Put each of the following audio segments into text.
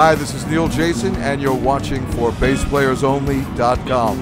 Hi, this is Neil Jason, and you're watching ForBassPlayersOnly.com.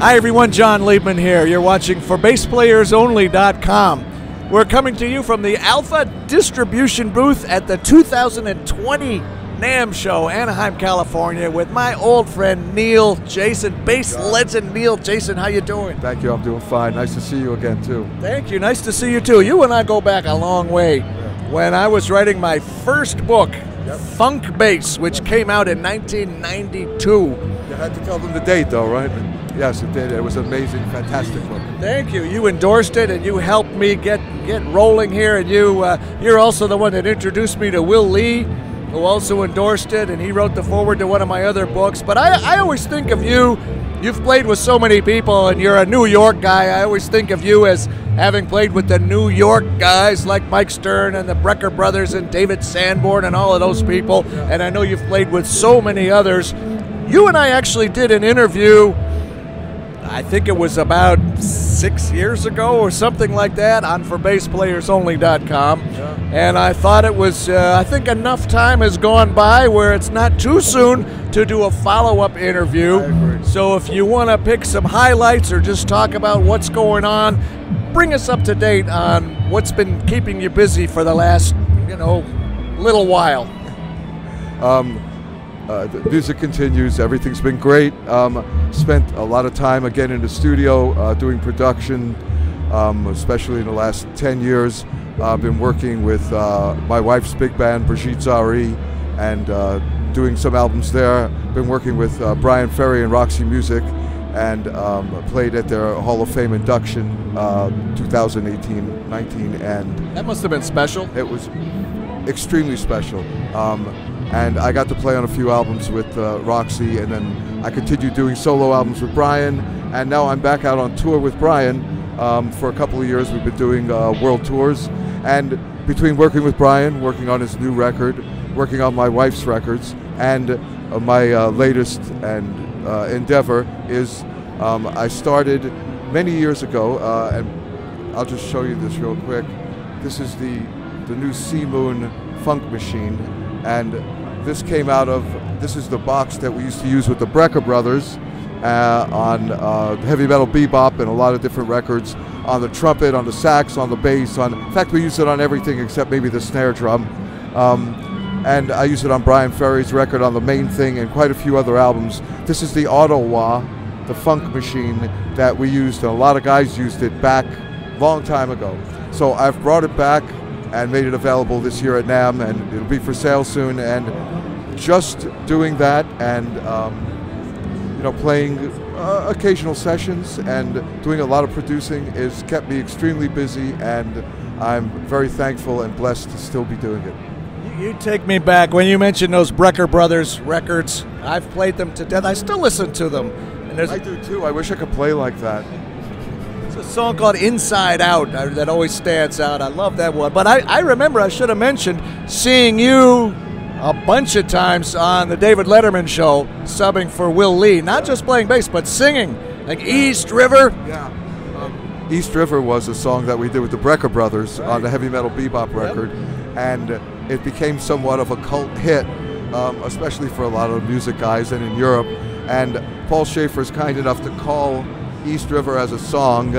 Hi, everyone. Jon Liebman here. You're watching ForBassPlayersOnly.com. We're coming to you from the Alpha Distribution booth at the 2020 NAMM show, Anaheim, California, with my old friend Neil Jason, bass legend Neil Jason. How you doing? Thank you. I'm doing fine. Nice to see you again, too. Thank you. Nice to see you, too. You and I go back a long way. Yeah. When I was writing my first book, Funk Bass, which came out in 1992. You had to tell them the date, though, right? Yes, it did. It was an amazing, fantastic book. Thank you. You endorsed it, and you helped me get rolling here. And you're also the one that introduced me to Will Lee, who also endorsed it, and he wrote the foreword to one of my other books. But I always think of you, you've played with so many people, and you're a New York guy. I always think of you as having played with the New York guys like Mike Stern and the Brecker Brothers and David Sanborn and all of those people, and I know you've played with so many others. You and I actually did an interview, I think it was about 6 years ago or something like that, on ForBassPlayersOnly.com. And I thought it was, I think enough time has gone by where it's not too soon to do a follow-up interview. So if you want to pick some highlights or just talk about what's going on, bring us up to date on what's been keeping you busy for the last, you know, little while. The music continues. Everything's been great. Spent a lot of time again in the studio doing production, especially in the last 10 years. I've been working with my wife's big band, Brigitte Zahri, and doing some albums there. Been working with Bryan Ferry and Roxy Music, and played at their Hall of Fame induction 2018-19. And that must have been special. It was extremely special. And I got to play on a few albums with Roxy, and then I continued doing solo albums with Bryan, and now I'm back out on tour with Bryan. For a couple of years we've been doing world tours, and between working with Bryan, working on his new record, working on my wife's records, and my latest and endeavor is I started many years ago, and I'll just show you this real quick. This is the new Seamoon Funk Machine, and this came out of, this is the box that we used to use with the Brecker Brothers on heavy metal bebop and a lot of different records, on the trumpet, on the sax, on the bass, on, in fact, we used it on everything except maybe the snare drum. And I used it on Bryan Ferry's record, on the main thing, and quite a few other albums. This is the Ottawa, the funk machine that we used, and a lot of guys used it back a long time ago. So I've brought it back and made it available this year at NAMM, and it'll be for sale soon. And just doing that, and you know, playing occasional sessions and doing a lot of producing has kept me extremely busy, and I'm very thankful and blessed to still be doing it. You take me back when you mentioned those Brecker Brothers records. I've played them to death. I still listen to them. And I do too. I wish I could play like that. There's a song called Inside Out that always stands out. I love that one. But I remember, I should have mentioned, seeing you a bunch of times on the David Letterman show, subbing for Will Lee. Not just playing bass, but singing. Like East River. Yeah. East River was a song that we did with the Brecker Brothers on the heavy metal bebop record. And it became somewhat of a cult hit, especially for a lot of music guys and in Europe. And Paul Schaefer is kind enough to call East River as a song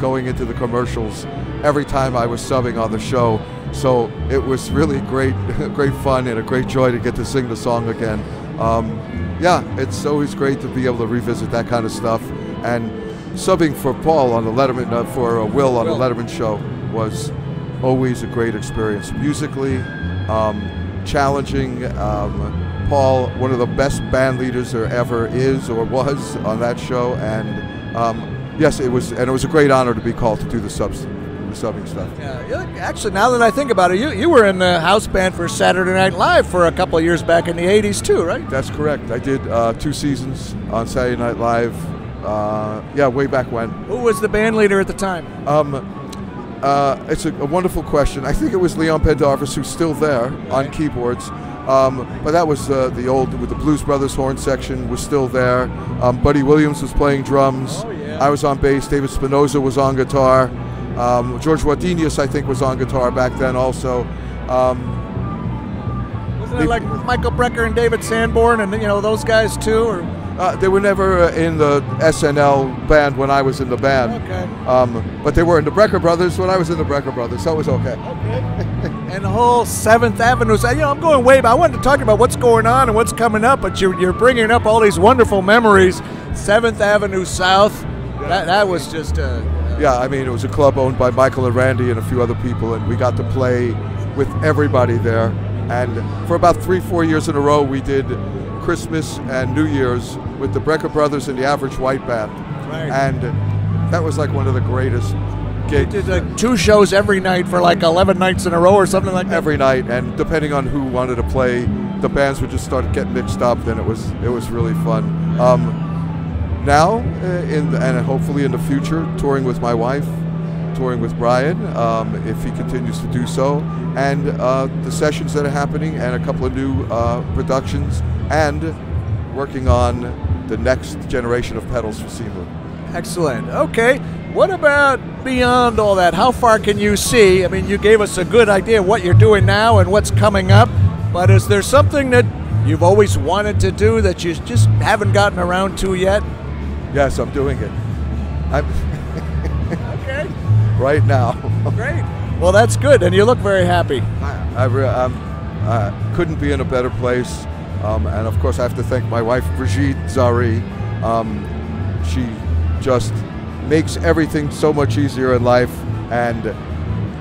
going into the commercials every time I was subbing on the show. So it was really great fun and a great joy to get to sing the song again. Yeah, it's always great to be able to revisit that kind of stuff, and subbing for Paul on the Letterman, for Will on the Letterman show was always a great experience. Musically, challenging. Paul, one of the best band leaders there ever is or was on that show, and yes, it was, and it was a great honor to be called to do the subbing stuff. Yeah, actually, now that I think about it, you were in the house band for Saturday Night Live for a couple of years back in the 80s too, right? That's correct. I did 2 seasons on Saturday Night Live, yeah, way back when. Who was the band leader at the time? It's a wonderful question. I think it was Leon Pendarvis, who's still there on keyboards. But that was the old, with the Blues Brothers horn section was still there. Buddy Williams was playing drums. I was on bass. David Spinoza was on guitar. George Wadenius, I think, was on guitar back then also. Wasn't it like with Michael Brecker and David Sanborn and, you know, those guys too? Or? They were never in the SNL band when I was in the band. Okay. But they were in the Brecker Brothers when I was in the Brecker Brothers, so it was okay. Okay. And the whole 7th Avenue, you know, I'm going way back. I wanted to talk about what's going on and what's coming up, but you're bringing up all these wonderful memories. 7th Avenue South, yeah. that was just yeah, I mean, it was a club owned by Michael and Randy and a few other people, and we got to play with everybody there. And for about 3-4 years in a row, we did Christmas and New Year's with the Brecker Brothers and the Average White Band. Right. And that was like one of the greatest gigs. You did like 2 shows every night for like 11 nights in a row or something like that? Every night, and depending on who wanted to play, the bands would just start getting mixed up, and it was really fun. Now, and hopefully in the future, touring with my wife, touring with Brian, if he continues to do so, and the sessions that are happening, and a couple of new productions, and working on the next generation of pedals for Seamoon. Excellent. Okay. What about beyond all that? How far can you see? I mean, you gave us a good idea of what you're doing now and what's coming up, but is there something that you've always wanted to do that you just haven't gotten around to yet? Yes, I'm doing it. Okay. Right now. Great. Well, that's good, and you look very happy. I couldn't be in a better place. And of course, I have to thank my wife, Brigitte Zahri. She just makes everything so much easier in life, and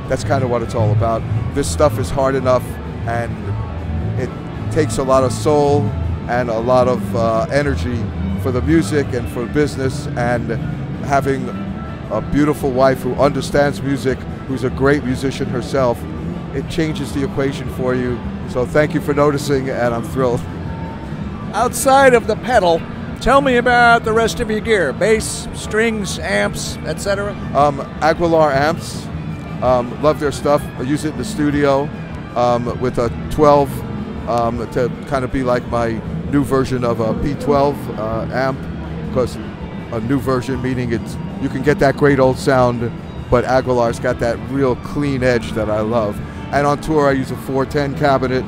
that's kind of what it's all about. This stuff is hard enough, and it takes a lot of soul and a lot of energy for the music and for business, and having a beautiful wife who understands music, who's a great musician herself, it changes the equation for you. So thank you for noticing, and I'm thrilled. Outside of the pedal, tell me about the rest of your gear. Bass, strings, amps, etc. Aguilar amps. Love their stuff. I use it in the studio with a 12 to kind of be like my new version of a P12 amp, because a new version meaning it's, you can get that great old sound, but Aguilar's got that real clean edge that I love. And on tour, I use a 410 cabinet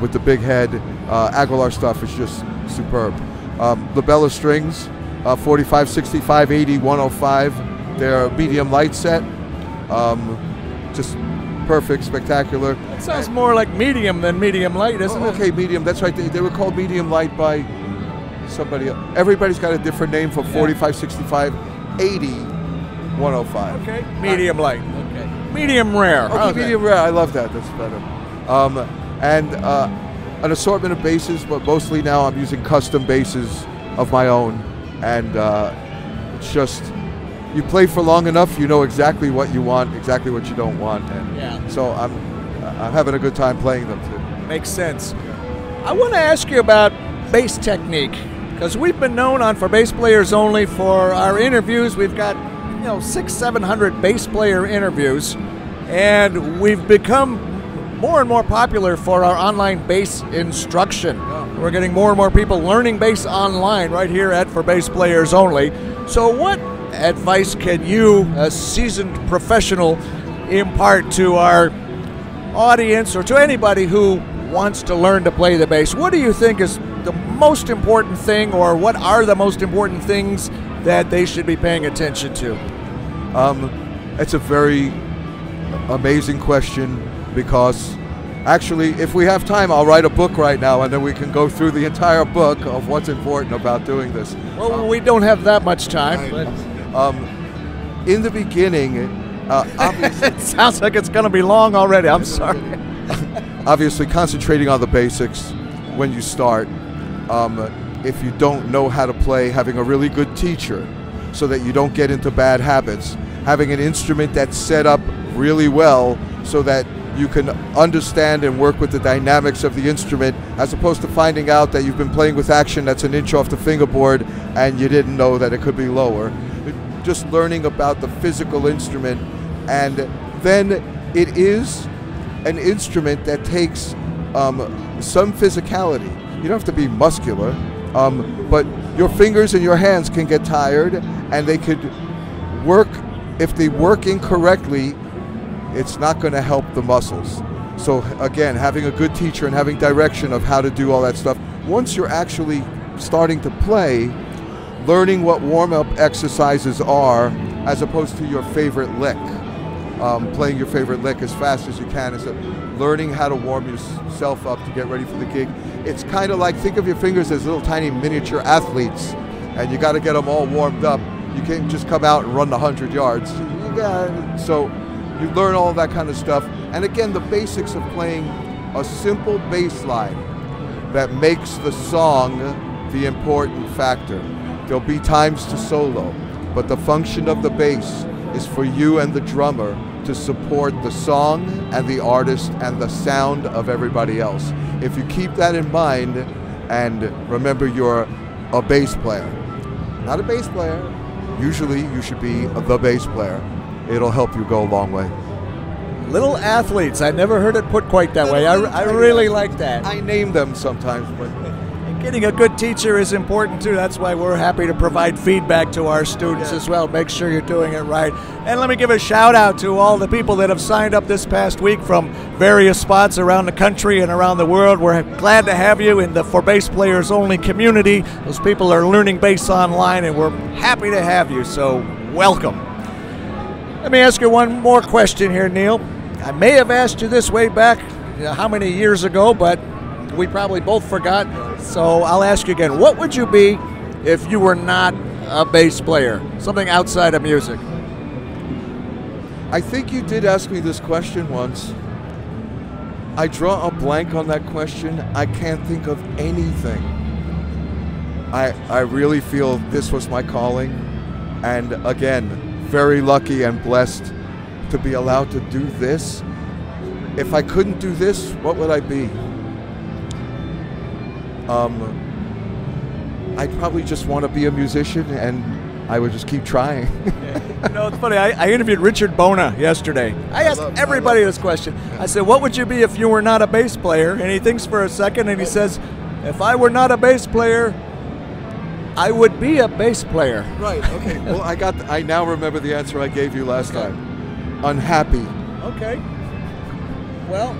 with the big head. Aguilar stuff is just superb. LaBella strings, 45, 65, 80, 105. They're a medium light set. Just perfect, spectacular. That sounds more like medium than medium light, isn't it? Okay, medium, that's right. They were called medium light by somebody else. Everybody's got a different name for 45, 65, 80, 105. Okay, medium light. Okay. Medium rare. Okay, okay. Medium rare. I love that. That's better. And an assortment of basses, but mostly now I'm using custom basses of my own. And it's just, you play for long enough, you know exactly what you want, exactly what you don't want. And yeah. So I'm having a good time playing them too. Makes sense. I want to ask you about bass technique, because we've been known on For Bass Players Only for our interviews. We've got, you know, 600-700 bass player interviews, and we've become more and more popular for our online bass instruction. Yeah. We're getting more and more people learning bass online right here at For Bass Players Only. So what advice can you, a seasoned professional, impart to our audience or to anybody who wants to learn to play the bass? What do you think is the most important thing, or what are the most important things that they should be paying attention to? It's a very amazing question, because actually, if we have time, I'll write a book right now, and then we can go through the entire book of what's important about doing this. Well, we don't have that much time. But. In the beginning, obviously, it sounds like it's going to be long already. I'm sorry. Obviously, concentrating on the basics when you start. If you don't know how to play, having a really good teacher so that you don't get into bad habits. Having an instrument that's set up really well so that you can understand and work with the dynamics of the instrument, as opposed to finding out that you've been playing with action that's an inch off the fingerboard and you didn't know that it could be lower. Just learning about the physical instrument, and then it is an instrument that takes some physicality. You don't have to be muscular. But your fingers and your hands can get tired, and they could work if they work incorrectly, it's not going to help the muscles. So again, having a good teacher and having direction of how to do all that stuff. Once you're actually starting to play, learning what warm-up exercises are as opposed to your favorite lick. Playing your favorite lick as fast as you can, instead of learning how to warm yourself up to get ready for the gig. It's kind of like, think of your fingers as little tiny miniature athletes, and you got to get them all warmed up. You can't just come out and run the 100 yards. So you learn all that kind of stuff. And again, the basics of playing a simple bass line that makes the song the important factor. There'll be times to solo, but the function of the bass is for you and the drummer to support the song and the artist and the sound of everybody else. If you keep that in mind, and remember you're a bass player, not a bass player, usually you should be the bass player. It'll help you go a long way. Little athletes, I never heard it put quite that way. I really like that. I name them sometimes, but getting a good teacher is important too. That's why we're happy to provide feedback to our students as well. Make sure you're doing it right. And let me give a shout out to all the people that have signed up this past week from various spots around the country and around the world. We're glad to have you in the For Bass Players Only community. Those people are learning bass online, and we're happy to have you, so welcome. Let me ask you one more question here, Neil. I may have asked you this way back, you know, how many years ago, but we probably both forgot. So I'll ask you again, what would you be if you were not a bass player? Something outside of music. I think you did ask me this question once. I draw a blank on that question. I can't think of anything. I really feel this was my calling. And again, very lucky and blessed to be allowed to do this. If I couldn't do this, what would I be? I'd probably just want to be a musician, and I would just keep trying. You know, it's funny, I interviewed Richard Bona yesterday. I asked everybody this question. I said, what would you be if you were not a bass player? And he thinks for a second, and he says, if I were not a bass player, I would be a bass player. Right, okay. Well, I now remember the answer I gave you last time. Unhappy. Okay. Well,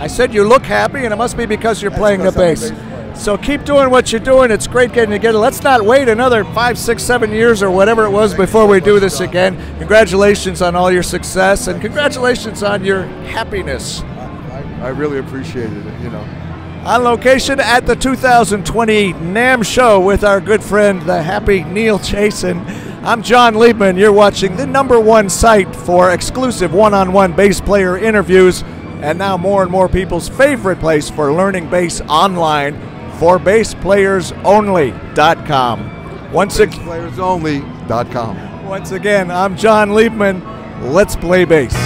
I said you look happy, and it must be because you're playing the bass. So keep doing what you're doing. It's great getting together. Let's not wait another 5, 6, 7 years or whatever it was before we do this again. Congratulations on all your success, and congratulations on your happiness. I really appreciated it, you know. On location at the 2020 NAMM show with our good friend, the happy Neil Jason. I'm Jon Liebman. You're watching the #1 site for exclusive one-on-one bass player interviews, and now more and more people's favorite place for learning bass online, ForBassPlayersOnly.com. ForBassPlayersOnly.com. Once again, I'm Jon Liebman. Let's play bass.